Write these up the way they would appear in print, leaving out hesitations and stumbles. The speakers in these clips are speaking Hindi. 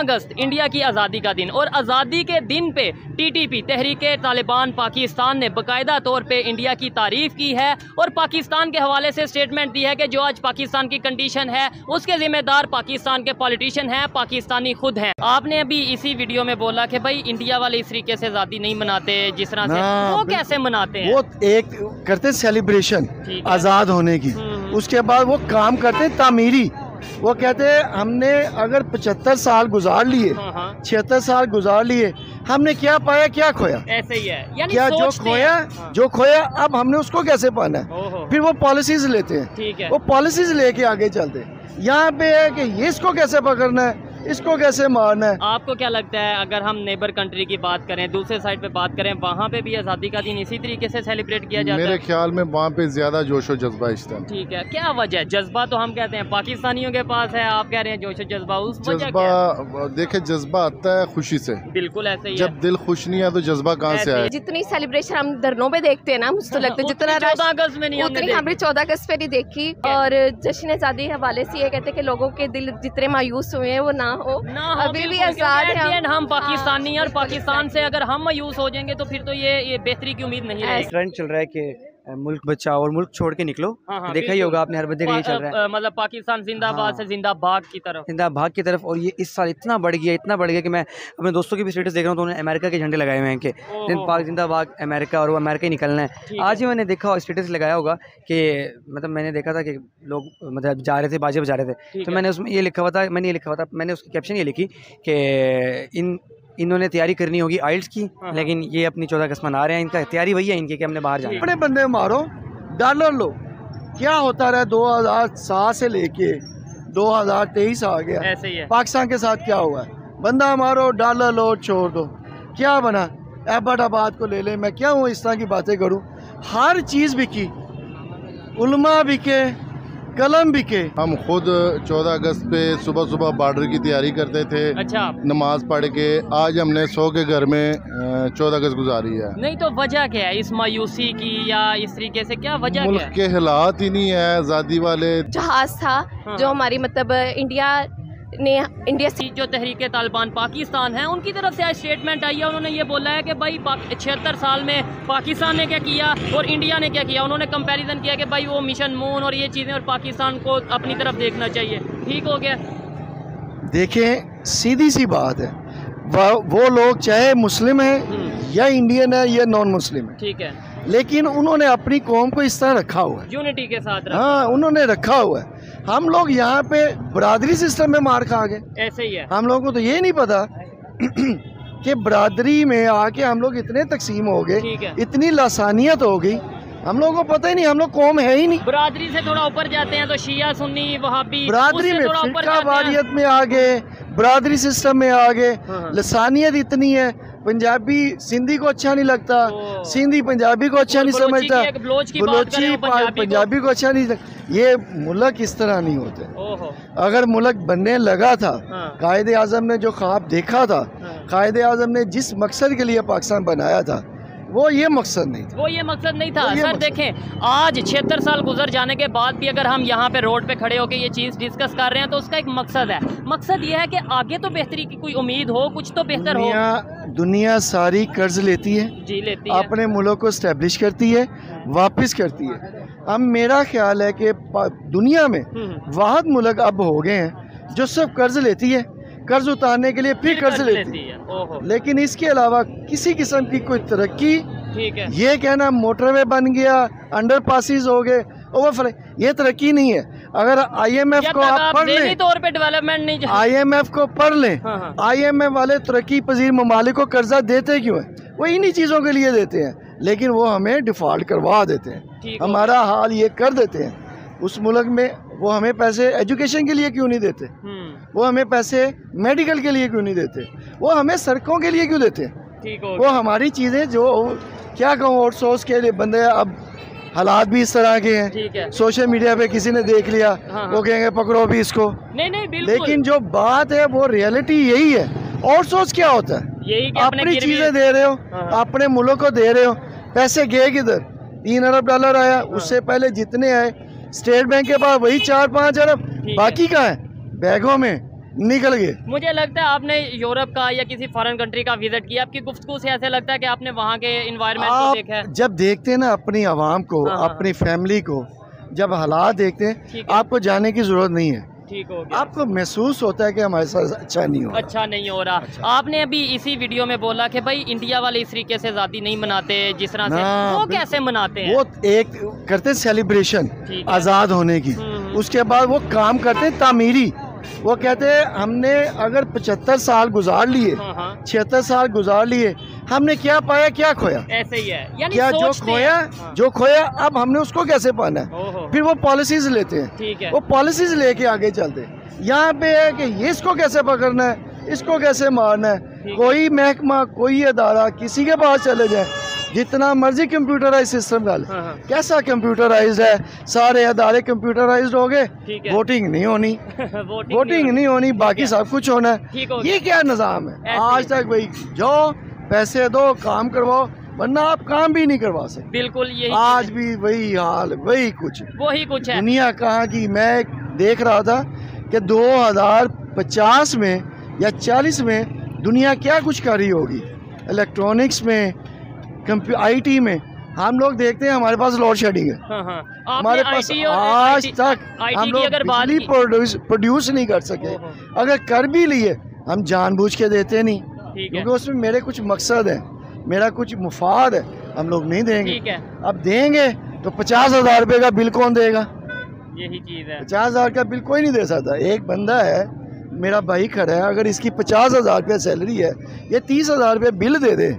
15 अगस्त इंडिया की आज़ादी का दिन, और आज़ादी के दिन पे TTP तहरीक तालिबान पाकिस्तान ने बाकायदा तौर पे इंडिया की तारीफ़ की है और पाकिस्तान के हवाले से स्टेटमेंट दी है कि जो आज पाकिस्तान की कंडीशन है उसके ज़िम्मेदार पाकिस्तान के पॉलिटिशियन हैं, पाकिस्तानी खुद हैं। आपने अभी इसी वीडियो में बोला कि भाई इंडिया वाले इस तरीके से आज़ादी नहीं मनाते जिस तरह से, वो कैसे मनाते हैं? वो एक करते सेलिब्रेशन आज़ाद होने की, उसके बाद वो काम करते तामीरी। वो कहते हैं हमने अगर 75 साल गुजार लिए, 76 साल गुजार लिए, हमने क्या पाया क्या खोया, ऐसे ही है। यानी क्या जो खोया अब हमने उसको कैसे पाना है, फिर वो पॉलिसीज लेते हैं, ठीक है, वो पॉलिसीज लेके आगे चलते हैं। यहाँ पे है कि ये इसको कैसे पकड़ना है, इसको कैसे मारना है। आपको क्या लगता है अगर हम नेबर कंट्री की बात करें, दूसरे साइड पे बात करें, वहाँ पे भी आज़ादी का दिन इसी तरीके से सेलिब्रेट किया जाता है? मेरे ख्याल में वहाँ पे ज्यादा जोशो जज्बा इस तरह, ठीक है। क्या वजह है? जज्बा तो हम कहते हैं पाकिस्तानियों के पास है, आप कह रहे हैं जोशो जज्बा, उस जज्बा देखे, जज्बा आता है खुशी से, बिल्कुल ऐसे ही। जब दिल खुश नहीं है तो जज्बा कहाँ से आया? जितनी सेलिब्रेशन हम धरनों पे देखते है ना, मुझे तो लगता है जितना 14 अगस्त में नहीं, उतनी हमने 14 अगस्त पे नहीं देखी। और जश्न आज़ादी के हवाले से ये कहते हैं कि लोगों के दिल जितने मायूस हुए हैं वो ना हो अभी भी आज़ाद है। हम पाकिस्तानी और पाकिस्तान से अगर हम मायूस हो जाएंगे तो फिर तो ये बेहतरी की उम्मीद नहीं है। ट्रेंड चल रहा है कि मुल्क बचाओ और मुल्क छोड़ के निकलो, देखा ही होगा आपने, हर बंदे यही चल रहा है, मतलब पाकिस्तान जिंदाबाद से जिंदाबाद की तरफ। और ये इस साल इतना बढ़ गया कि मैं अपने दोस्तों की भी स्टेटस देख रहा हूँ तो उन्होंने अमेरिका के झंडे लगाए हुए हैं कि पाक जिंदाबाद अमेरिका, और वो अमेरिका ही निकलना है। आज ही मैंने देखा स्टेटस लगाया होगा कि मतलब मैंने देखा था कि लोग मतलब जा रहे थे, बाजे बजा रहे थे, तो मैंने उसमें ये लिखा हुआ था, मैंने उसकी कैप्शन ये लिखी कि इन्होंने तैयारी करनी होगी आइल्स की, लेकिन ये अपनी 14 अगस्त मना रहे हैं, इनका तैयारी वही है इनकी कि हमने बाहर जाना। अपने बंदे मारो, डॉलर लो, क्या होता रहा 2007 से लेके 2023 आ गया, ऐसे ही है। पाकिस्तान के साथ क्या हुआ? बंदा मारो, डॉलर लो, छोड़ दो, क्या बना? एबादाबाद को ले ले, मैं क्या हूँ इस तरह की बातें करूँ? हर चीज़ बिकी, उलमा बिके, कलम बिके। हम खुद 14 अगस्त पे सुबह बॉर्डर की तैयारी करते थे, अच्छा, नमाज पढ़ के। आज हमने 100 के घर में 14 अगस्त गुजारी है। नहीं तो वजह क्या है इस मायूसी की या इस तरीके से, क्या वजह? मुल्क के हालात ही नहीं है। आज़ादी वाले जहाज था जो हमारी मतलब इंडिया से जो तहरीक तालिबान पाकिस्तान है उनकी तरफ से आज स्टेटमेंट आई है, उन्होंने ये बोला है कि भाई 76 साल में पाकिस्तान ने क्या किया और इंडिया ने क्या किया। उन्होंने कंपैरिजन किया कि भाई वो मिशन मून और ये चीज़ें, और पाकिस्तान को अपनी तरफ देखना चाहिए। ठीक हो गया। देखें, सीधी सी बात है, वो लोग चाहे मुस्लिम हैं या इंडियन है या नॉन मुस्लिम है, ठीक है, लेकिन उन्होंने अपनी कौम को इस तरह रखा हुआ है, यूनिटी के साथ रखा। हाँ, उन्होंने रखा हुआ है। हम लोग यहाँ पे बरादरी सिस्टम में मार खा गए, ऐसे ही है। हम लोगों को तो ये नहीं पता कि बरादरी में आके हम लोग इतने तकसीम हो गए, इतनी लासानियत हो गई, हम लोगों को पता ही नहीं, हम लोग कौम है ही नहीं। बरादरी से थोड़ा ऊपर जाते हैं तो शिया, सुन्नी, वहाबी, बरादरी में फिरका वारियत में आ गए, बरादरी सिस्टम में आ गए। लसानियत इतनी है, पंजाबी सिंधी को अच्छा नहीं लगता, सिंधी पंजाबी को अच्छा नहीं समझता, बलोची पंजाबी को अच्छा नहीं लगता। ये मुल्क इस तरह नहीं होते। अगर मुल्क बनने लगा था, कायदे आज़म ने जो ख्वाब देखा था, कायदे आज़म ने जिस मकसद के लिए पाकिस्तान बनाया था, वो ये मकसद नहीं था। सर देखें, आज 76 साल गुजर जाने के बाद भी अगर हम यहाँ पे रोड पे खड़े होकर ये चीज़ डिस्कस कर रहे हैं तो उसका एक मकसद है। मकसद ये है कि आगे तो बेहतरी की कोई उम्मीद हो, कुछ तो बेहतर हो। दुनिया सारी कर्ज लेती है, जी लेती है, अपने मुल्क को इस्टेब्लिश करती है, वापस करती है। अब मेरा ख्याल है कि दुनिया में बहुत मुल्क अब हो गए हैं जो सिर्फ कर्ज लेती है, कर्ज उतारने के लिए फिर कर्ज लेती है, लेकिन इसके अलावा किसी किस्म की कोई तरक्की, ठीक है, ये कहना मोटरवे बन गया, अंडर पासिस हो गए, ओवरफ्लो, ये तरक्की नहीं है। अगर IMF को आप पढ़ लें, तौर पे डेवलपमेंट नहीं, IMF को पढ़ लें, IMF वाले तरक्की पजीर ममालिक को कर्जा देते क्यों है? वो इन्हीं चीज़ों के लिए देते हैं, लेकिन वो हमें डिफ़ॉल्ट करवा देते हैं, हमारा हाल ये कर देते हैं। उस मुल्क में वो हमें पैसे एजुकेशन के लिए क्यों नहीं देते, वो हमें पैसे मेडिकल के लिए क्यों नहीं देते, वो हमें सड़कों के लिए क्यों देते हैं? वो हमारी चीज़ें जो क्या कहूँ, आउटसोर्स के लिए बंदे। अब हालात भी इस तरह के हैं, सोशल मीडिया पे किसी ने देख लिया, वो कहेंगे पकड़ो भी इसको, नहीं, लेकिन जो बात है वो रियलिटी यही है। आउटसोर्स क्या होता है? अपनी चीज़ें दे रहे हो, अपने मुल्क को दे रहे हो, पैसे गए किधर? 3 अरब डॉलर आया, उससे पहले जितने आए स्टेट बैंक के पास वही 4-5 अरब, बाकी का है बैगों में, निकल गए। मुझे लगता है आपने यूरोप का या किसी फॉरेन कंट्री का विजिट किया, आपकी गुफ्तगू से ऐसे लगता है कि आपने वहाँ के एनवायरनमेंट को देखा है। जब देखते हैं ना अपनी आवाम को, अपनी फैमिली को, जब हालात देखते हैं, आपको जाने की जरूरत नहीं है, ठीक हो गया। आपको महसूस होता है कि हमारे साथ अच्छा नहीं हो रहा। अच्छा। आपने अभी इसी वीडियो में बोला कि भाई इंडिया वाले इस तरीके से आज़ादी नहीं मनाते जिस तरह से, वो कैसे मनाते हैं? वो एक करते सेलिब्रेशन आज़ाद होने की, उसके बाद वो काम करते तामीरी। वो कहते हैं हमने अगर 75 साल गुजार लिए, 76 साल गुजार लिए, हमने क्या पाया क्या खोया, ऐसे ही है। यानी क्या जो खोया अब हमने उसको कैसे पाना है, फिर वो पॉलिसीज लेते हैं, वो पॉलिसीज लेके आगे चलते हैं। यहाँ पे है कि ये इसको कैसे पकड़ना है, इसको कैसे मारना है। कोई महकमा, कोई अदारा, किसी के पास चले जाए, जितना मर्जी कंप्यूटराइज सिस्टम डाले, कैसा कंप्यूटराइज है, सारे अदारे कंप्यूटराइज हो गए, वोटिंग नहीं होनी वोटिंग नहीं होनी, बाकी सब कुछ होना है। ये क्या निज़ाम है आज तक? भाई जो पैसे दो काम करवाओ, वरना आप काम भी नहीं करवा सकते। बिल्कुल यही आज भी वही हाल, वही कुछ है। दुनिया कहाँ की, मैं देख रहा था कि 2050 में या 40 में दुनिया क्या कुछ कर रही होगी इलेक्ट्रॉनिक्स में, आईटी में। हम लोग देखते हैं हमारे पास लोड शेडिंग है, हमारे पास आज तक हम लोग बिजली प्रोड्यूस नहीं कर सके, अगर कर भी लिए हम जानबूझ के देते नहीं, क्योंकि उसमें मेरे कुछ मकसद है, मेरा कुछ मुफाद है, हम लोग नहीं देंगे। अब देंगे तो 50,000 रुपये का बिल कौन देगा? यही चीज़ है, 50,000 का बिल कोई नहीं दे सकता। एक बंदा है, मेरा भाई खड़ा है, अगर इसकी 50,000 रुपये सैलरी है, ये 30,000 रुपये बिल दे दे,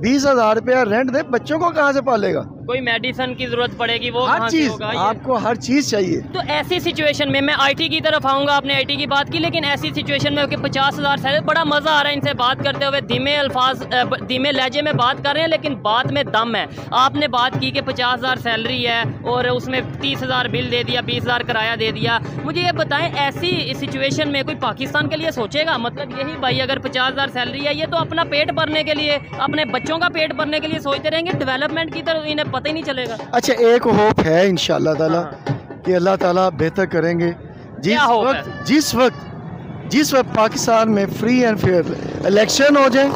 20,000 रुपया रेंट दे, बच्चों को कहाँ से पालेगा? कोई मेडिसिन की जरूरत पड़ेगी, वो हर चीज आपको हर चीज चाहिए। तो ऐसी सिचुएशन में मैं आईटी की तरफ आऊँगा, आपने आईटी की बात की, लेकिन ऐसी सिचुएशन में कि 50,000 सैलरी, बड़ा मज़ा आ रहा है इनसे बात करते हुए, धीमे अल्फाज धीमे लहजे में बात कर रहे हैं लेकिन बात में दम है। आपने बात की कि 50,000 सैलरी है और उसमें 30,000 बिल दे दिया, 20,000 किराया दे दिया। मुझे ये बताएं, ऐसी सिचुएशन में कोई पाकिस्तान के लिए सोचेगा? मतलब यही भाई अगर 50,000 सैलरी है, ये तो अपना पेट भरने के लिए, अपने बच्चों का पेट भरने के लिए सोचते रहेंगे, डेवलपमेंट की तरफ इन्हें पता ही नहीं चलेगा। अच्छा, एक होप है इंशाल्लाह ताला कि अल्लाह ताला बेहतर करेंगे। जिस वक्त पाकिस्तान में फ्री एंड फेयर इलेक्शन हो जाए,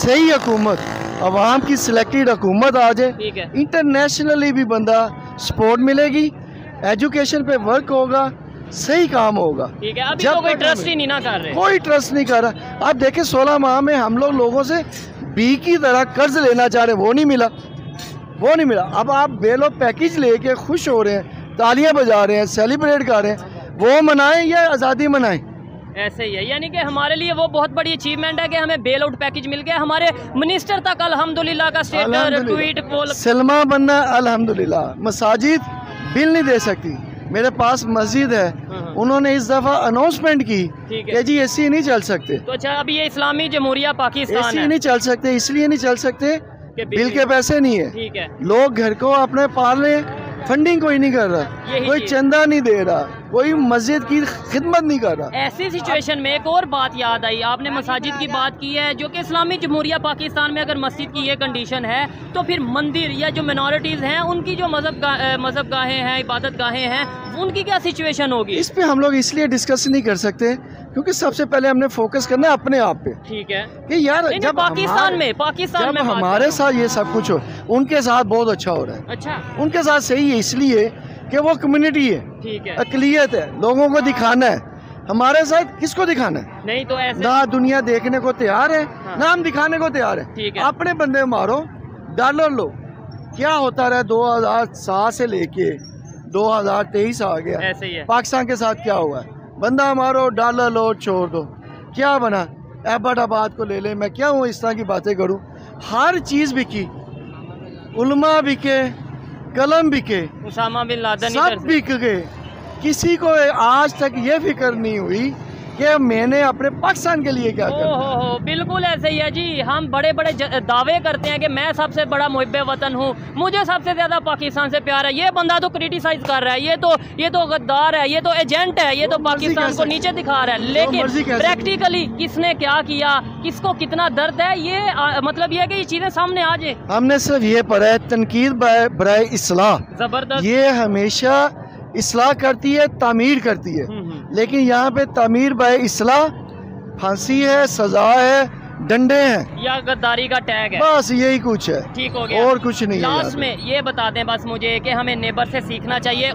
सही हुकूमत, आवाम की सिलेक्टेड हुकूमत आ जाए, इंटरनेशनली भी बंदा सपोर्ट मिलेगी, एजुकेशन पे वर्क होगा, सही काम होगा। ठीक है, अभी तो कोई ट्रस्ट ही नहीं ना कर रहे, कोई ट्रस्ट नहीं कर रहा। आप देखें 16 माह में हम लोगों से बी की तरह कर्ज लेना चाह रहे, वो नहीं मिला। अब आप बेलो पैकेज लेके खुश हो रहे हैं, तालियां बजा रहे हैं, सेलिब्रेट कर रहे हैं, वो मनाएं या आज़ादी मनाएं, ऐसे ही है। यानी कि हमारे लिए वो बहुत बड़ी अचीवमेंट है कि हमें बेल आउट पैकेज मिल गया। हमारे मिनिस्टर तक अल्हम्दुलिल्लाह का स्टेटस ट्वीट बोल सलमा बनना अल्हम्दुलिल्लाह। मसाजिद बिल नहीं दे सकती, मेरे पास मस्जिद है, उन्होंने इस दफ़ा अनाउंसमेंट की कि जी एसी नहीं चल सकते। तो अच्छा, अब ये इस्लामी जमहूरिया पाकिस्तान एसी नहीं चल सकते, इसलिए नहीं चल सकते बिल के पैसे नहीं है, ठीक है। लोग घर को अपने पाल रहे हैं, फंडिंग कोई नहीं कर रहा, कोई चंदा नहीं दे रहा, कोई मस्जिद की खिदमत नहीं कर रहा। ऐसी सिचुएशन में एक और बात याद आई, आपने मसाजिद की बात की है, जो कि इस्लामी जमहूरिया पाकिस्तान में अगर मस्जिद की ये कंडीशन है तो फिर मंदिर या जो मिनॉरिटीज़ हैं उनकी जो मजहब गाहें हैं, इबादत गाहें हैं, उनकी क्या सिचुएशन होगी? इस पर हम लोग इसलिए डिस्कस नहीं कर सकते क्योंकि सबसे पहले हमने फोकस करना है अपने आप पे, ठीक है कि यार जब पाकिस्तान में हमारे साथ ये सब कुछ हो, उनके साथ बहुत अच्छा हो रहा है। अच्छा, उनके साथ सही है इसलिए कि वो कम्युनिटी है, ठीक है, अकलियत है, लोगों को दिखाना है। हमारे साथ किसको दिखाना है? नहीं तो ऐसे ना दुनिया देखने को तैयार है, ना हम दिखाने को तैयार है। अपने बंदे मारो, डॉलर लो, क्या होता रहा 2007 से लेके 2023 आ गया, ऐसे ही है। पाकिस्तान के साथ क्या हुआ है? बंदा मारो, डॉलर लो, छोड़ दो, क्या बना? एबादाबाद को ले ले, मैं क्या हूँ इस तरह की बातें करूँ। हर चीज़ बिकी, उलमा बिके, कलम बिके, उसामा बिन लादेन सब बिक गए, किसी को आज तक ये फिक्र नहीं हुई कि मैंने अपने पाकिस्तान के लिए क्या किया। हो बिल्कुल ऐसे ही है जी। हम बड़े बड़े दावे करते हैं कि मैं सबसे बड़ा मुहिब्बे वतन हूँ, मुझे सबसे ज़्यादा पाकिस्तान से प्यार है, ये बंदा तो क्रिटिसाइज कर रहा है, ये तो गद्दार है, ये तो एजेंट है, ये तो पाकिस्तान को नीचे दिखा रहा है। लेकिन प्रैक्टिकली किसने क्या किया, किसको कितना दर्द है, ये मतलब ये कि ये चीज़ें सामने आ जाए। हमने सिर्फ ये पढ़ा है तनकीद बराए इस्लाह, जबरदस्त, ये हमेशा इस्लाह करती है, तामीर करती है। लेकिन यहाँ पे तामीर बाय इस्लाह फांसी है, सजा है, डंडे हैं या गद्दारी का टैग है, बस यही कुछ है। ठीक हो गया, और कुछ नहीं। लास्ट में ये बता दें बस मुझे कि हमें नेबर से सीखना चाहिए,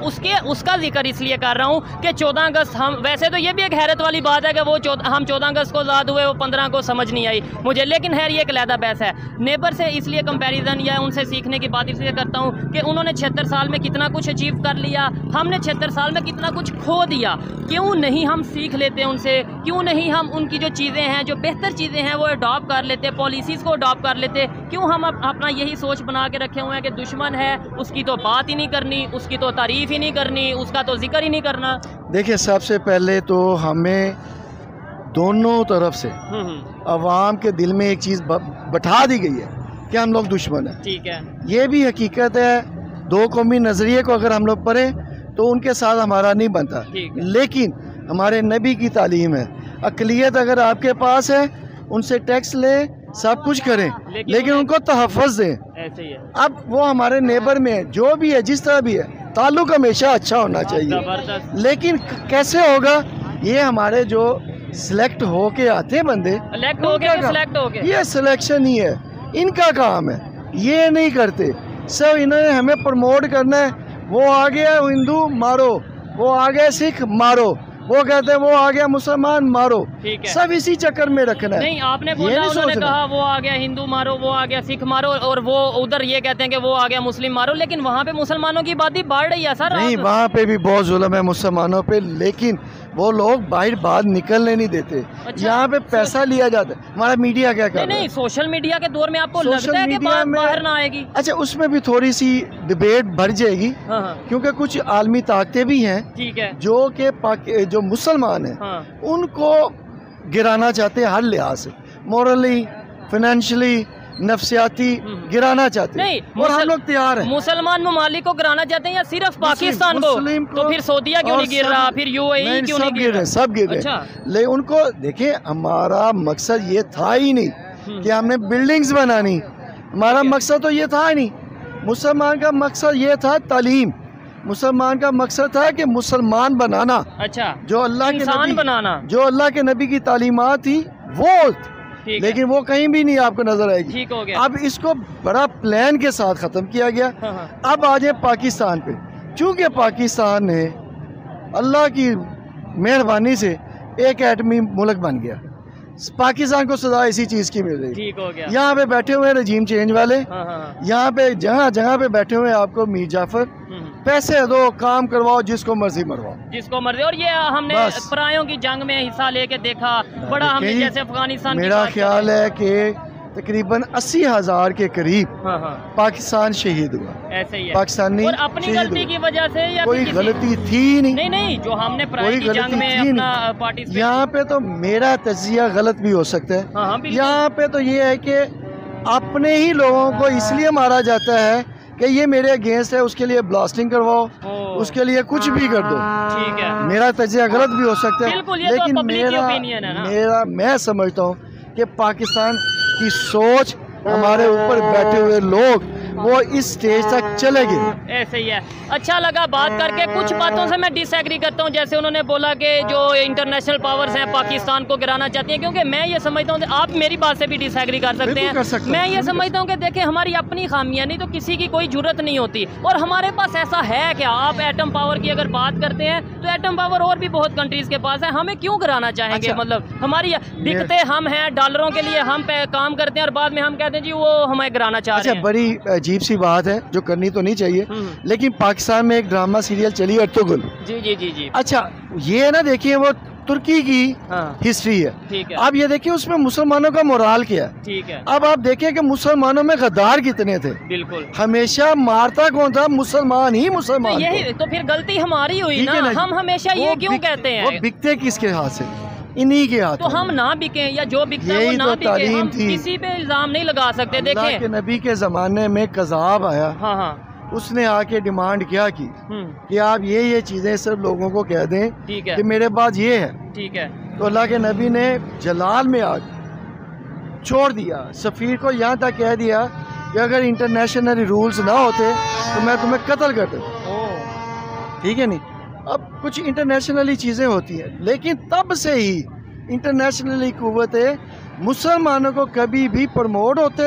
उसका जिक्र इसलिए कर रहा हूँ कि 14 अगस्त हम, वैसे तो ये भी एक हैरत वाली बात है कि वो हम 14 अगस्त को आज़ाद हुए, वो 15 को समझ नहीं आई मुझे, लेकिन खैर ये एक अलहदा बहस है। नेबर से इसलिए कंपेरिजन या उनसे सीखने की बात इसलिए करता हूँ कि उन्होंने 76 साल में कितना कुछ अचीव कर लिया, हमने 76 साल में कितना कुछ खो दिया। क्यों नहीं हम सीख लेते उनसे, क्यों नहीं हम उनकी जो चीज़ें हैं, जो बेहतर चीज़ें हैं वो अडॉप्ट कर लेते, पॉलिसीज़ को अडॉप्ट कर लेते। क्यों हम अपना यही सोच बना के रखे हुए हैं कि दुश्मन है उसकी तो बात ही नहीं करनी, उसकी तो तारीफ़ ही नहीं करनी, उसका तो जिक्र ही नहीं करना। देखिए सबसे पहले तो हमें दोनों तरफ से आवाम के दिल में एक चीज़ बैठा दी गई है कि हम लोग दुश्मन हैं। ठीक है, ये भी हकीकत है। दो कौमी नज़रिए को अगर हम लोग पढ़ें तो उनके साथ हमारा नहीं बनता, लेकिन हमारे नबी की तालीम है, अकलियत अगर आपके पास है उनसे टैक्स लें, सब कुछ करें, लेकिन उनको तहफ़्फ़ुज़ दें। ऐसे ही है। अब वो हमारे नेबर में है, जो भी है, जिस तरह भी है, ताल्लुक हमेशा अच्छा होना चाहिए, लेकिन कैसे होगा ये हमारे जो सिलेक्ट होके आते बंदे, ये सिलेक्शन ही है, इनका काम है, ये नहीं करते। सब इन्होंने हमें प्रमोट करना है, वो आ गया हिंदू मारो, वो आ गया सिख मारो, वो कहते हैं वो आ गया मुसलमान मारो, सब इसी चक्कर में रखना है। नहीं, आपने बोला, उन्होंने कहा वो आ गया हिंदू मारो, वो आ गया सिख मारो, और वो उधर ये कहते हैं कि वो आ गया मुस्लिम मारो, लेकिन वहाँ पे मुसलमानों की आबादी बढ़ रही है सर। नहीं, वहाँ पे भी बहुत जुल्म है मुसलमानों पे, लेकिन वो लोग बाहर निकलने नहीं देते। अच्छा, यहाँ पे पैसा लिया जाता है। हमारा मीडिया क्या कर रहा है? नहीं, सोशल मीडिया के दौर में आपको लगता है कि बात बाहर ना आएगी? अच्छा, उसमें भी थोड़ी सी डिबेट भर जाएगी, क्योंकि कुछ आलमी ताकतें भी हैं। ठीक है, जो के जो मुसलमान हैं उनको गिराना चाहते हैं हर लिहाज से, मोरली, फाइनेंशली, नफ्सियाती गिराना चाहते हैं, और हम लोग तैयार हैं। मुसलमान ममालिक को गिराना चाहते हैं या सिर्फ पाकिस्तान को? तो फिर सऊदीया क्यों नहीं गिर रहा, फिर यूएई क्यों नहीं गिर रहा? सब गिर रहे हैं। ले उनको देखें, हमारा मकसद ये था ही नहीं कि हमने बिल्डिंग्स बनानी, हमारा मकसद तो ये था ही नहीं। मुसलमान का मकसद ये था तालीम, मुसलमान का मकसद था कि मुसलमान बनाना। अच्छा, जो अल्लाह के नबी बनाना, जो अल्लाह के नबी की तालीमात थी वो, लेकिन वो कहीं भी नहीं आपको नजर आएगी। ठीक हो गया। अब इसको बड़ा प्लान के साथ खत्म किया गया। अब आ जाए पाकिस्तान पे, चूँकि पाकिस्तान ने अल्लाह की मेहरबानी से एक एटमी मुल्क बन गया, पाकिस्तान को सजा इसी चीज़ की मिल रही। ठीक हो गया। यहाँ पे बैठे हुए रजीम चेंज वाले, यहाँ पे जगह जगह पे बैठे हुए आपको मीर जाफर, पैसे दो, काम करवाओ, जिसको मर्जी मरवाओ, जिसको मर्जी। और ये हमने परायों की जंग में हिस्सा लेके देखा, बड़ा हमने जैसे अफगानिस्तान। मेरा ख्याल है कि तकरीबन 80,000 के करीब पाकिस्तान शहीद हुआ। ऐसे ही है। पाकिस्तानी और अपनी गलती की वजह से, या कोई गलती थी नहीं, नहीं नहीं, जो हमने परायों की जंग में अपना पार्टिसिपेट। यहाँ पे तो मेरा तजिया गलत भी हो सकता है। यहाँ पे तो ये है कि अपने ही लोगों को इसलिए मारा जाता है कि ये मेरे अगेंस्ट है, उसके लिए ब्लास्टिंग करवाओ, उसके लिए कुछ भी कर दो। ठीक है, मेरा तजिया गलत भी हो सकता है, लेकिन तो मैं समझता हूँ कि पाकिस्तान की सोच, हमारे ऊपर बैठे हुए लोग वो इस स्टेज तक चले गए। ऐसे ही है। अच्छा लगा बात करके। कुछ बातों से मैं डिसएग्री करता हूँ, जैसे उन्होंने बोला कि जो इंटरनेशनल पावर्स हैं पाकिस्तान को गिराना चाहती हैं, क्योंकि मैं ये समझता हूँ, आप मेरी बात से भी डिसएग्री कर सकते हैं, मैं ये समझता हूँ कि देखें हमारी अपनी खामियां, नहीं तो किसी की कोई जरूरत नहीं होती, और हमारे पास ऐसा है कि आप एटम पावर की अगर बात करते हैं तो एटम पावर और भी बहुत कंट्रीज के पास है, हमें क्यों गिराना चाहेंगे? मतलब हमारी दिक्कतें हम हैं, डॉलरों के लिए हम काम करते हैं, और बाद में हम कहते हैं जी वो हमें गिराना चाहते हैं। बड़ी अजीब सी बात है जो करनी तो नहीं चाहिए, लेकिन पाकिस्तान में एक ड्रामा सीरियल चली अर्तुगुल। जी जी जी जी। अच्छा, ये ना देखिए वो तुर्की की हिस्ट्री है। ठीक है। अब ये देखिए उसमें मुसलमानों का मोराल क्या है। ठीक है। अब आप देखिए कि मुसलमानों में गद्दार कितने थे। बिल्कुल। हमेशा मारता कौन था? मुसलमान ही मुसलमान। तो यही तो फिर गलती हमारी हुई ना, हम हमेशा ये क्यों कहते हैं? वो बिकते किसके हाथ से? इन्हीं के हाथ। तो हम ना बिके, या जो बिकता है वो ना तो बिके, हम किसी पे इल्जाम नहीं लगा सकते। देखें कि नबी के ज़माने में कज़ाब आया। हाँ हाँ। उसने आके डिमांड क्या की कि आप ये चीज़ें सब लोगों को कह दें कि मेरे पास ये है। ठीक है। तो अल्लाह के नबी ने जलाल में आग छोड़ दिया, सफ़ीर को यहाँ तक कह दिया कि अगर इंटरनेशनल रूल्स ना होते तो मैं तुम्हें कत्ल कर देता। ठीक है। नहीं, अब कुछ इंटरनेशनली चीज़ें होती हैं, लेकिन तब से ही इंटरनेशनली कुव्वतें मुसलमानों को कभी भी प्रमोट होते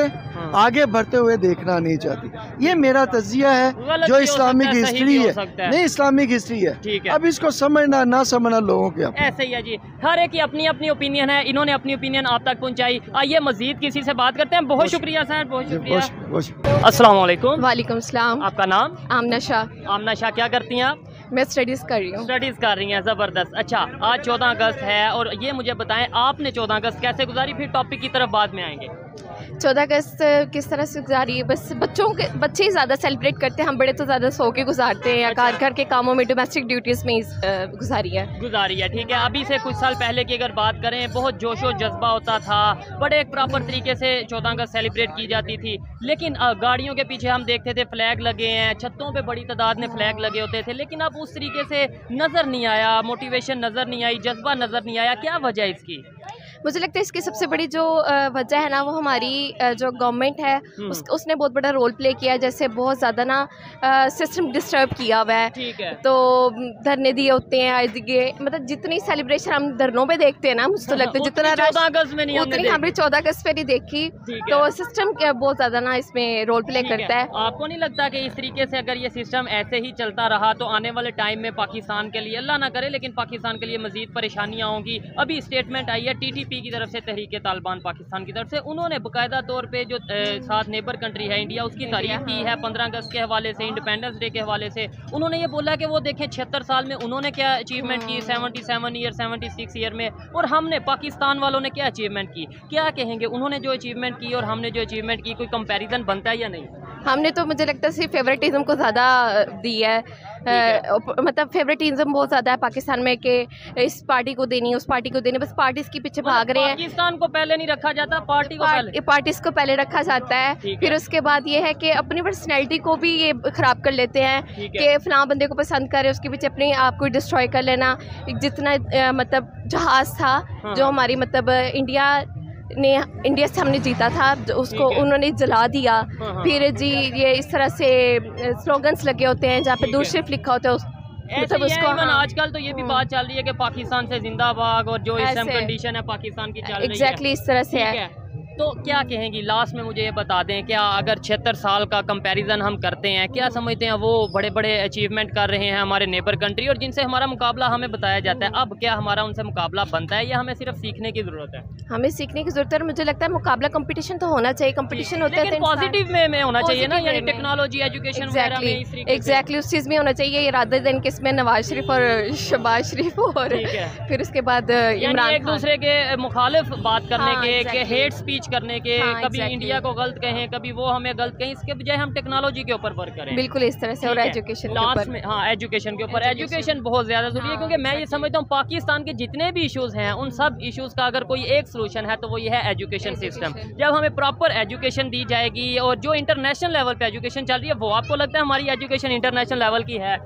आगे बढ़ते हुए देखना नहीं चाहती। ये मेरा तजिया है जो इस्लामिक हिस्ट्री है, नहीं इस्लामिक हिस्ट्री है। अब इसको समझना ना समझना लोगों के ऐसे ही है जी, हर एक की अपनी अपनी ओपिनियन है, इन्होंने अपनी ओपिनियन आप तक पहुंचाई। आइए मजीद किसी से बात करते हैं। बहुत शुक्रिया सर, बहुत शुक्रिया। अस्सलाम वालेकुम। वालेकुम अस्सलाम। आपका नाम? आमना शाह। आमना शाह, क्या करती हैं आप? मैं स्टडीज़ कर रही हूँ। स्टडीज़ कर रही हैं, ज़बरदस्त। अच्छा, आज 14 अगस्त है और ये मुझे बताएं आपने 14 अगस्त कैसे गुजारी, फिर टॉपिक की तरफ बाद में आएंगे। 14 अगस्त किस तरह से गुजारी है, बस बच्चे ही ज़्यादा सेलिब्रेट करते हैं, हम बड़े तो ज़्यादा सो के गुजारते हैं या घर घर के कामों में डोमेस्टिक ड्यूटीज़ में गुजारी है। ठीक है, अभी से कुछ साल पहले की अगर बात करें बहुत जोश व जज्बा होता था, बड़े एक प्रॉपर तरीके से 14 अगस्त सेलिब्रेट की जाती थी, लेकिन गाड़ियों के पीछे हम देखते थे फ्लैग लगे हैं, छतों पर बड़ी तादाद में फ्लैग लगे होते थे, लेकिन अब उस तरीके से नज़र नहीं आया, मोटिवेशन नज़र नहीं आई, जज्बा नज़र नहीं आया। क्या वजह है इसकी? मुझे लगता है इसकी सबसे बड़ी जो वजह है ना, वो हमारी जो गवर्नमेंट है उसने बहुत बड़ा रोल प्ले किया, जैसे बहुत ज़्यादा ना सिस्टम डिस्टर्ब किया हुआ है, तो धरने दिए होते हैं, मतलब जितनी सेलिब्रेशन हम धरनों पे देखते हैं ना, मुझे तो लगता है जितना 14 अगस्त में नहीं, उतनी हमने 14 अगस्त पे नहीं देखी। तो सिस्टम बहुत ज़्यादा ना इसमें रोल प्ले करता है। आपको नहीं लगता कि इस तरीके से अगर ये सिस्टम ऐसे ही चलता रहा तो आने वाले टाइम में पाकिस्तान के लिए, अल्लाह ना करे, लेकिन पाकिस्तान के लिए मजीद परेशानियाँ होंगी? अभी स्टेटमेंट आई है टी की तरफ से, तहरीक तालिबान पाकिस्तान की तरफ से, उन्होंने बकायदा तौर पे जो साथ नेबर कंट्री है इंडिया, उसकी तारीफ की है 15 अगस्त के हवाले से, इंडिपेंडेंस डे के हवाले से। उन्होंने ये बोला कि वो देखें 76 साल में उन्होंने क्या अचीवमेंट की, 77 ईयर 76 ईयर में, और हमने पाकिस्तान वालों ने क्या अचीवमेंट की। क्या कहेंगे उन्होंने जो अचीवमेंट की और हमने जो अचीवमेंट की, कोई कंपेरिजन बनता है या नहीं? हमने तो मुझे लगता है सिर्फ फेवरेटिज्म को ज़्यादा दी है, मतलब फेवरेटिज्म बहुत ज़्यादा है पाकिस्तान में कि इस पार्टी को देनी उस पार्टी को देनी, बस पार्टीज़ के पीछे भाग रहे हैं। पाकिस्तान को पहले नहीं रखा जाता, पार्टीज़ को पहले रखा जाता है। फिर उसके बाद ये है कि अपनी पर्सनैलिटी को भी ये ख़राब कर लेते हैं कि फलां बंदे को पसंद करें, उसके पीछे अपने आप को डिस्ट्रॉय कर लेना। जितना मतलब जहाज़ था जो हमारी मतलब इंडिया से हमने जीता था, उसको उन्होंने जला दिया। फिर जी ये इस तरह से स्लोगन्स लगे होते हैं जहाँ पे दूरशिफ लिखा होता है, मतलब उसको आजकल तो ये भी बात चल रही है कि पाकिस्तान से जिंदाबाद, और जो इस टाइम कंडीशन है पाकिस्तान की चल रही है एग्जैक्टली इस तरह से है। तो क्या कहेंगी लास्ट में मुझे ये बता दें, क्या अगर 76 साल का कंपैरिजन हम करते हैं, क्या समझते हैं वो बड़े बड़े अचीवमेंट कर रहे हैं हमारे नेबर कंट्री, और जिनसे हमारा मुकाबला हमें बताया जाता है, अब क्या हमारा उनसे मुकाबला बनता है या हमें सिर्फ सीखने की ज़रूरत है? हमें सीखने की ज़रूरत है। मुझे लगता है मुकाबला कंपटीशन तो होना चाहिए, कंपटीशन होता है पॉजिटिव में होना चाहिए ना, यानी टेक्नोलॉजी एजुकेशन में एग्जैक्टली उस चीज़ में होना चाहिए, रादर देन कि इसमें नवाज शरीफ और शहबाज शरीफ और फिर उसके बाद इमरान, एक दूसरे के मुखालिफ बात करने के, हेट स्पीच करने के, कभी इंडिया को गलत कहें, कभी वो हमें गलत कहें, इसके बजाय हम टेक्नोलॉजी के ऊपर वर्क करें। बिल्कुल इस तरह से। और एजुकेशन लास्ट में, हाँ एजुकेशन के ऊपर, एजुकेशन बहुत ज़्यादा जरूरी है, क्योंकि मैं ये समझता हूँ पाकिस्तान के जितने भी इश्यूज़ हैं उन सब इश्यूज़ का अगर कोई एक सोलूशन है तो वो ये है एजुकेशन सिस्टम। जब हमें प्रॉपर एजुकेशन दी जाएगी, और जो इंटरनेशनल लेवल पर एजुकेशन चल रही है, वो आपको लगता है हमारी एजुकेशन इंटरनेशनल लेवल की है?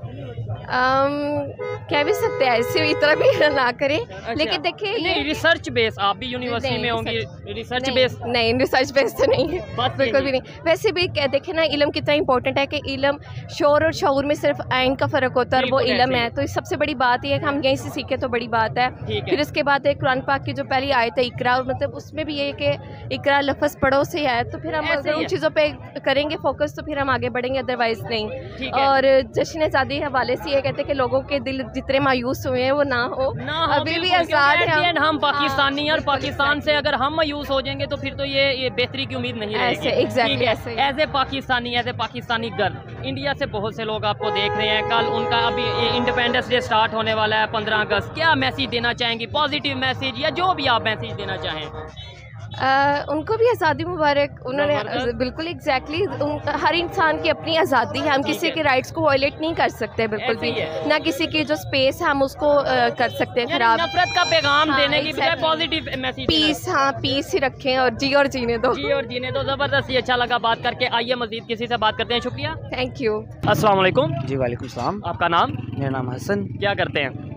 कह भी सकते हैं, ऐसे इतना भी ना करें। अच्छा। लेकिन देखिए रिसर्च बेस, आप भी यूनिवर्सिटी में होंगी, रिसर्च बेस? नहीं, रिसर्च बेस तो नहीं है, बिल्कुल भी नहीं। वैसे भी देखें ना इलम कितना इंपॉर्टेंट है, कि इलम शोर और शऊर में सिर्फ आइन का फ़र्क होता है, और वो इलम है। तो सबसे बड़ी बात यह है कि हम यहीं से सीखें तो बड़ी बात है। फिर उसके बाद एक कुरान पाक की जो पहली आयत है इकरा, मतलब उसमें भी ये कि इकरा लफ्ज़ पढ़ो से है, तो फिर हम अगर उन चीज़ों पर करेंगे फोकस तो फिर हम आगे बढ़ेंगे, अदरवाइज़ नहीं। और जश्न आज़ादी हवाले से ये कहते हैं कि लोगों के दिल जितने मायूस हुए हैं वो ना हो, अभी भी आज़ाद है हम पाकिस्तानी, और पाकिस्तान से अगर हम मायूस हो जाएंगे तो फिर तो ये बेहतरी की उम्मीद नहीं रहेगी। एग्जैक्टली ऐसे as a Pakistani girl, India से बहुत से लोग आपको देख रहे हैं, कल उनका अभी इंडिपेंडेंस डे स्टार्ट होने वाला है 15 अगस्त, क्या मैसेज देना चाहेंगी, पॉजिटिव मैसेज या जो भी आप मैसेज देना चाहें? उनको भी आज़ादी मुबारक। उन्होंने बिल्कुल एग्जैक्टली हर इंसान की अपनी आज़ादी है, हम किसी के राइट्स को वायलेट नहीं कर सकते, बिल्कुल भी ना, किसी की जो स्पेस है हम उसको कर सकते हैं खराब। नफरत का पैगाम देने की बजाय पॉजिटिव मैसेज, पीस, हाँ पीस ही रखें, और जी और जीने दो, जी और जीने दो। ज़बरदस्त, ये अच्छा लगा बात करके। आइए मजीद किसी से बात करते हैं। शुक्रिया, थैंक यू। अस्सलाम वालेकुम। जी वालेकुम सलाम। आपका नाम? मेरा नाम हसन। क्या करते हैं?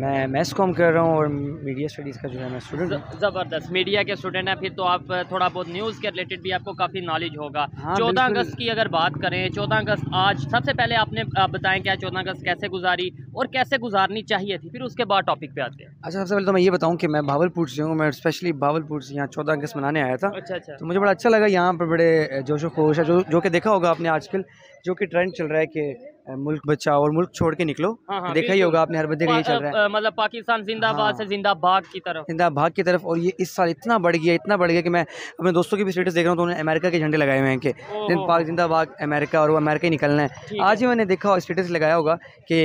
मैं मैथ्स कॉम कर रहा हूँ और मीडिया स्टडीज़ का जो है मैं स्टूडेंट। ज़बरदस्त मीडिया के स्टूडेंट हैं, फिर तो आप थोड़ा बहुत न्यूज़ के रिलेटेड भी आपको काफ़ी नॉलेज होगा। 14 अगस्त की अगर बात करें, 14 अगस्त आज सबसे पहले आपने बताएं क्या 14 अगस्त कैसे गुजारी और कैसे गुजारनी चाहिए थी, फिर उसके बाद टॉपिक पे आते हैं। अच्छा, सबसे पहले तो मैं ये बताऊँ कि मैं भावलपुर से हूँ, मैं स्पेशली भावलपुर से यहाँ 14 अगस्त मनाने आया था। अच्छा, तो मुझे बड़ा अच्छा लगा, यहाँ पर बड़े जोश व खरोश है, जो कि देखा होगा आपने आजकल जो कि ट्रेंड चल रहा है कि मुल्क बचाओ और मुल्क छोड़ के निकलो। हाँ, देखा ही होगा आपने, हर बंदे ये चल रहा है, मतलब पाकिस्तान जिंदाबाद से जिंदाबाद की तरफ, जिंदाबाद की तरफ। और ये इस साल इतना बढ़ गया कि मैं अपने दोस्तों के भी स्टेटस देख रहा हूँ, तो उन्होंने अमेरिका के झंडे लगाए हुए हैं कि दिन पाक जिंदाबाद अमेरिका, और वो अमेरिका ही निकलना है। आज ही मैंने देखा स्टेटस लगाया होगा कि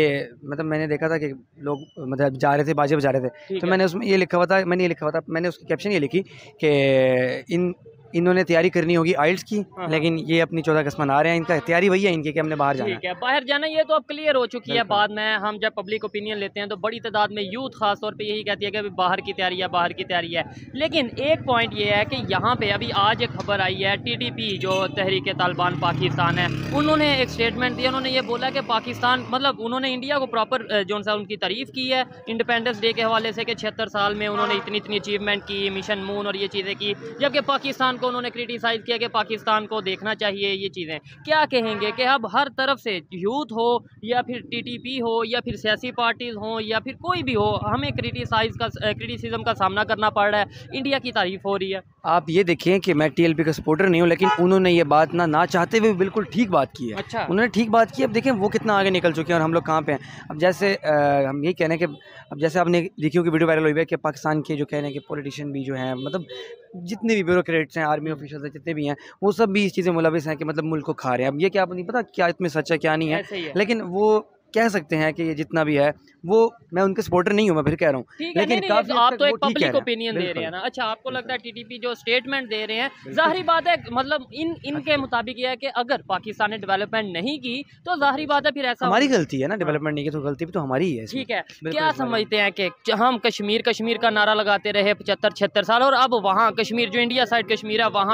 मतलब मैंने देखा था कि लोग मतलब जा रहे थे, बाजे बजा रहे थे, तो मैंने उसमें ये लिखा हुआ था, मैंने उसकी कैप्शन ये लिखी कि इन्होंने तैयारी करनी होगी आइल्स की, लेकिन ये अपनी 14 अगस्त मना रहे हैं, इनका तैयारी वही है इनकी कि हमने बाहर जाना है। बाहर जाना ये तो अब क्लियर हो चुकी है। बाद में हम जब पब्लिक ओपिनियन लेते हैं तो बड़ी तादाद में यूथ खास तौर पे यही कहती है कि अभी बाहर की तैयारी है। लेकिन एक पॉइंट ये है कि यहाँ पे अभी आज एक खबर आई है, TTP जो तहरीक तालिबान पाकिस्तान है, उन्होंने एक स्टेटमेंट दिया, उन्होंने ये बोला कि पाकिस्तान मतलब उन्होंने इंडिया को प्रॉपर जो सा उनकी तारीफ की है इंडिपेंडेंस डे के हवाले से कि 76 साल में उन्होंने इतनी अचीवमेंट की, मिशन मून और ये चीज़ें की, जबकि पाकिस्तान को उन्होंने क्रिटिसाइज किया कि पाकिस्तान को देखना चाहिए ये चीज़ें। क्या कहेंगे कि अब हर तरफ से यूथ हो या फिर TTP हो या फिर सियासी पार्टीज़ हो या फिर कोई भी हो, हमें क्रिटिसिज्म का सामना करना पड़ रहा है, इंडिया की तारीफ हो रही है। आप ये देखें कि मैं TLP का सपोर्टर नहीं हूँ, लेकिन उन्होंने ये बात ना चाहते हुए बिल्कुल ठीक बात की है। अच्छा, उन्होंने ठीक बात की। अब देखें वो कितना आगे निकल चुके हैं और हम लोग कहाँ पे हैं। अब जैसे हम यही कहना है कि अब जैसे आपने देखी होगी वीडियो वायरल हुई है कि पाकिस्तान के जो कहने के पॉलिटिशियन भी जो हैं, मतलब जितने भी ब्यूरोक्रेट्स हैं, आर्मी ऑफिसर्स हैं, जितने भी हैं, वो सब भी इस चीज़ें मुलविस हैं कि मतलब मुल्क को खा रहे हैं। अब ये क्या आपको नहीं पता क्या इसमें सच है क्या नहीं है, लेकिन वो कह सकते हैं कि ये जितना भी है वो, मैं उनके सपोर्टर नहीं हूँ, मैं फिर कह रहा हूँ, लेकिन नहीं, आप तो एक पब्लिक ओपिनियन दे रहे हैं ना। अच्छा, आपको लगता है TTP जो स्टेटमेंट दे रहे हैं, जाहिर बात है मतलब इनके मुताबिक यह है कि अगर पाकिस्तान ने डेवलपमेंट नहीं की तो जाहिर बात है फिर ऐसा हमारी गलती है ना, डेवलपमेंट नहीं की तो गलती भी तो हमारी ही है। ठीक है, क्या समझते हैं कि हम कश्मीर का नारा लगाते रहे 75-76 साल, और अब वहाँ कश्मीर जो इंडिया साइड कश्मीर है वहाँ